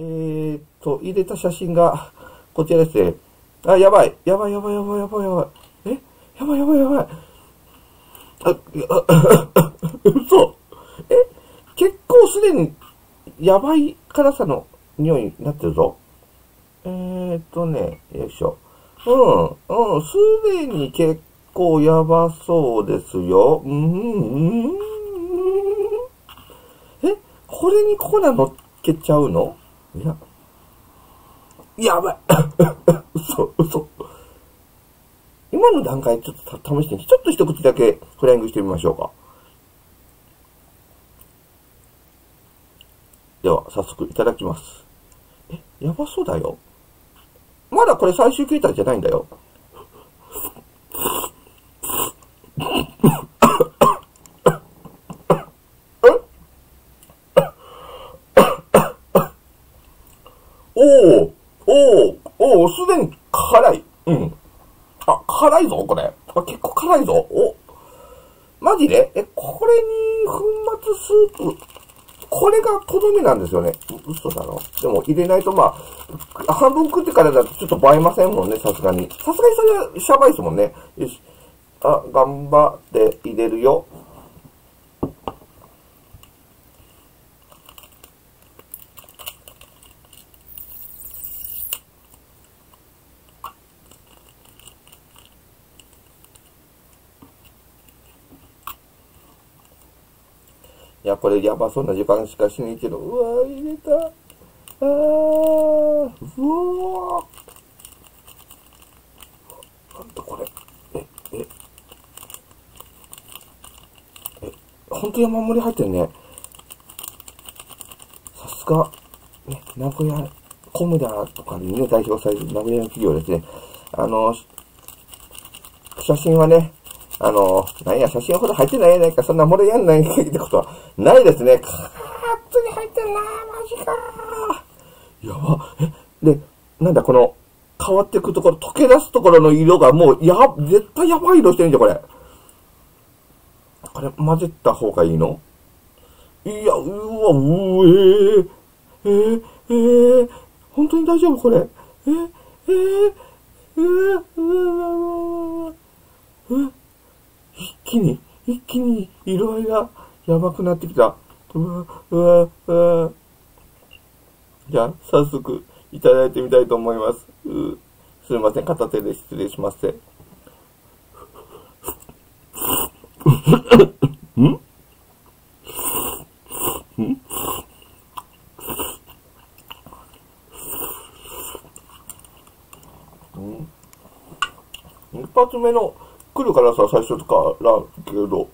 入れた写真が、こちらですね。あ、やばい。やばいやばいやばいやばいやばい。やばいやばいやばい。あ、嘘。結構すでに、やばい辛さの匂いになってるぞ。よいしょ。すでに結構やばそうですよ。これに粉乗っけちゃうの？いや。やばい。嘘。今の段階ちょっと試して、ちょっと一口だけフライングしてみましょうか。では、早速いただきます。やばそうだよ。まだこれ最終形態じゃないんだよ。すでに辛い。あ、辛いぞ、これ。あ、結構辛いぞ。マジで？これに粉末スープ。これがとどめなんですよね。嘘だろ。でも入れないとまあ、半分食ってからだとちょっと映えませんもんね、さすがに。さすがにそれはシャバいですもんね。よし。あ、頑張って入れるよ。いや、これやばそうな時間しかしないけど、うわー、入れた。なんだこれ。ほんと山盛り入ってるね。さすが、ね、名古屋、コムダとかにね、代表される名古屋の企業ですね。写真はね、写真ほど入ってないやないか、そんな漏れやんないってことはないですね。カーッとに入ってんな、マジかー。やば。で、なんだ、この、変わっていくところ、溶け出すところの色がもう、絶対やばい色してるんじゃ、これ。これ、混ぜた方がいいの？いや、うわ、本当に大丈夫、これ。一気に色合いがやばくなってきた。じゃあ、早速、いただいてみたいと思います。すいません、片手で失礼します。一発目の来るからさ、最初からけど。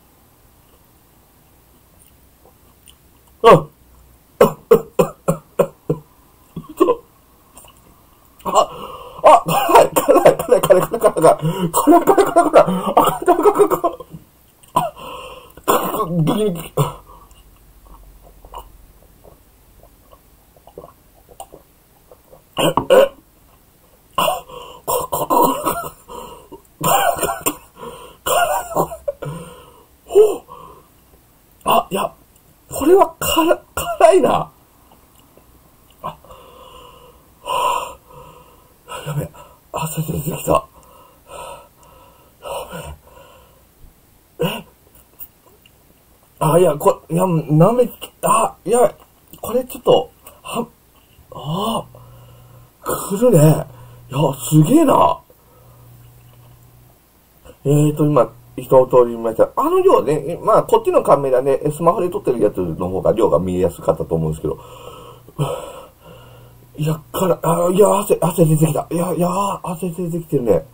これは辛いな。やべえ、汗出てきた。これちょっと、くるね。いや、すげえな。今、一通り見ました。あの量ね、まあ、こっちのカメラね、スマホで撮ってるやつの方が量が見えやすかったと思うんですけど。いや、汗出てきた。汗出てきてるね。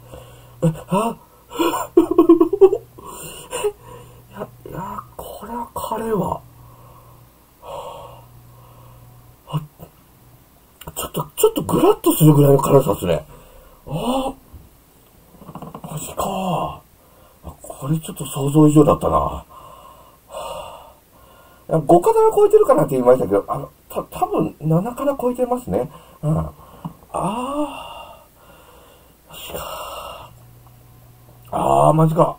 これは辛いわ。ちょっとグラッとするぐらいの辛さですね。マジか。これちょっと想像以上だったな。5から超えてるかなって言いましたけど、多分7から超えてますね。マジか。マジか。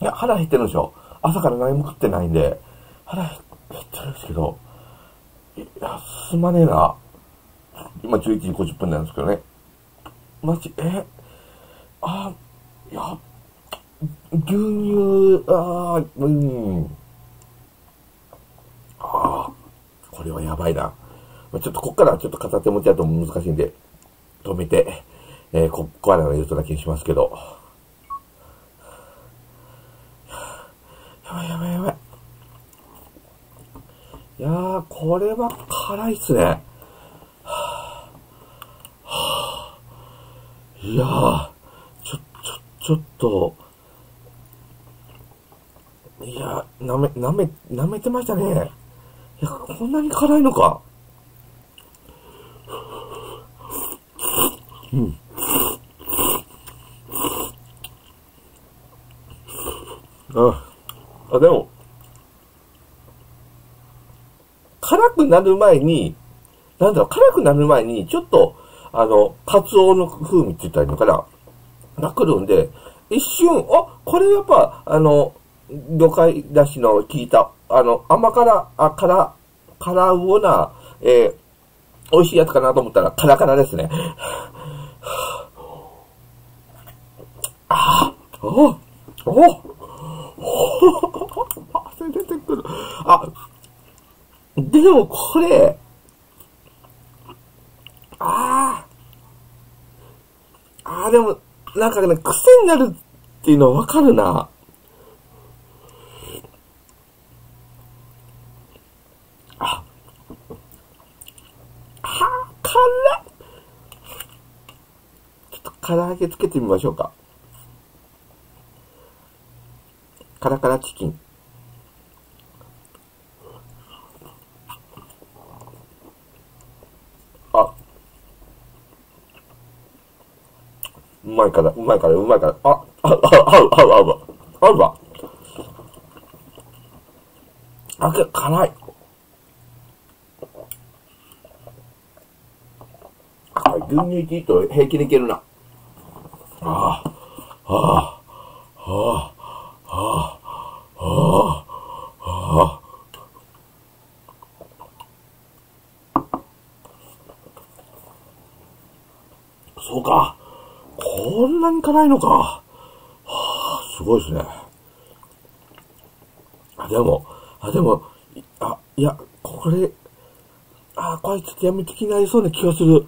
いや、腹減ってるんでしょ。朝から何も食ってないんで、腹減ってるんですけど、進まねえな。今11時50分なんですけどね。マジ、いや、牛乳、これはやばいな。ちょっとこっからちょっと片手持ちだと難しいんで、止めて、こっからの言うとだけにしますけど。やばいやばいやばい。いやー、これは辛いっすね。いやー、ちょっと、いや、舐めてましたね。いや、こんなに辛いのか。うん。あ、でも、辛くなる前に、なんだろう、辛くなる前に、ちょっと、カツオの風味って言ったらいいのかな。が来るんで、一瞬、あ、これやっぱ、魚介だしの効いた、甘辛、辛魚な、美味しいやつかなと思ったら、辛々ですね。あー、汗出てくる。あ、でもこれ、でも、なんかね、癖になるっていうのはわかるな。辛っ。ちょっと唐揚げつけてみましょうか。カラカラチキン。うまいから。合うわ。あ、けど辛い。牛乳と平気でいけるな。そうか。こんなに辛いのか。すごいですね。でも、これ、こいつってやめてきなりそうな気がする。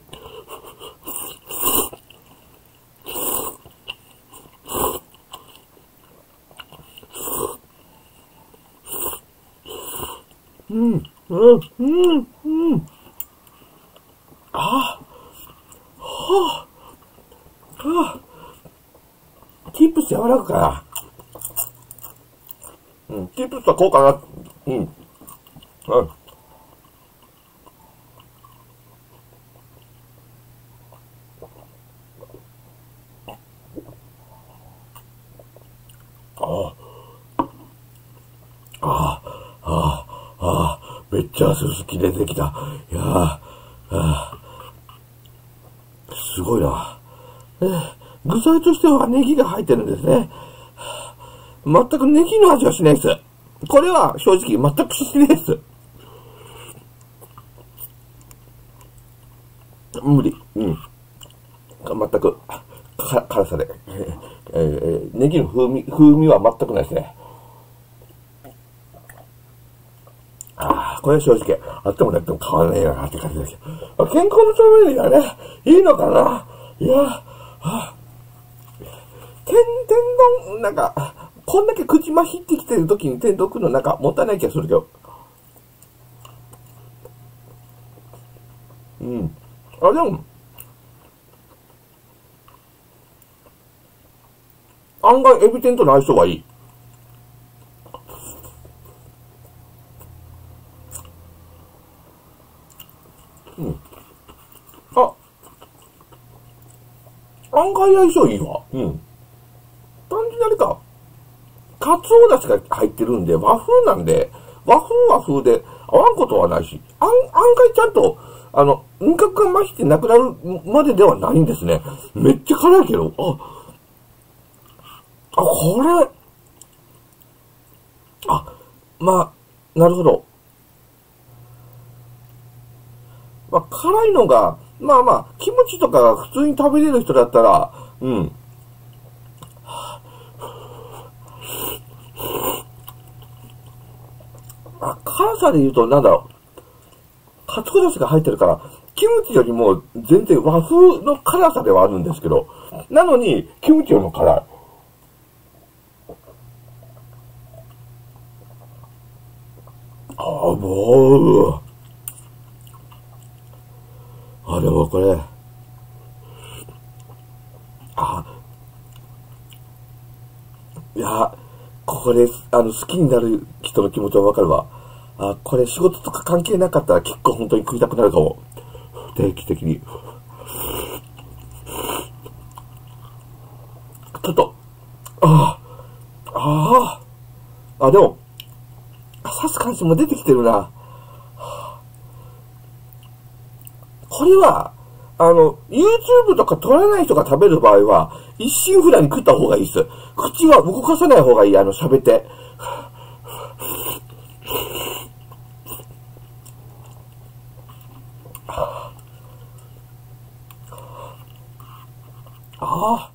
キープして柔らかかな。キープしたらこうかな。めっちゃすすき出てきた。いやー、すごいな。具材としてはネギが入ってるんですね。全くネギの味はしないです。これは正直全くしないです。無理。全く、辛さで。ネギの風味は全くないですね。これは正直、あってもなっても変わらないよなって感じですよ。健康のためにはね、いいのかな。いや、天丼、なんか、こんだけ口まひってきてる時に天丼食うのなんかもったいない気がするけど。でも、案外エビ天との相性はいい。案外相性いいわ。単純にあれか。カツオだしが入ってるんで、和風なんで、和風で合わんことはないし、案外ちゃんと、味覚がまひしてなくなるまでではないんですね。めっちゃ辛いけど、これ、なるほど。まあ、辛いのが、まあまあ、キムチとかが普通に食べれる人だったら、うん。あ、辛さで言うと、なんだろう。カツクラスが入ってるから、キムチよりも全然和風の辛さではあるんですけど、なのに、キムチよりも辛い。あ、もう。あ、でもこれ。あ。いや、これ、好きになる人の気持ちはわかるわ。あ、これ仕事とか関係なかったら結構本当に食いたくなるかも。定期的に。ちょっと、でも、刺す感じも出てきてるな。これは、YouTube とか撮らない人が食べる場合は、一心不乱に食った方がいいです。口は動かさない方がいい、喋って。ああ。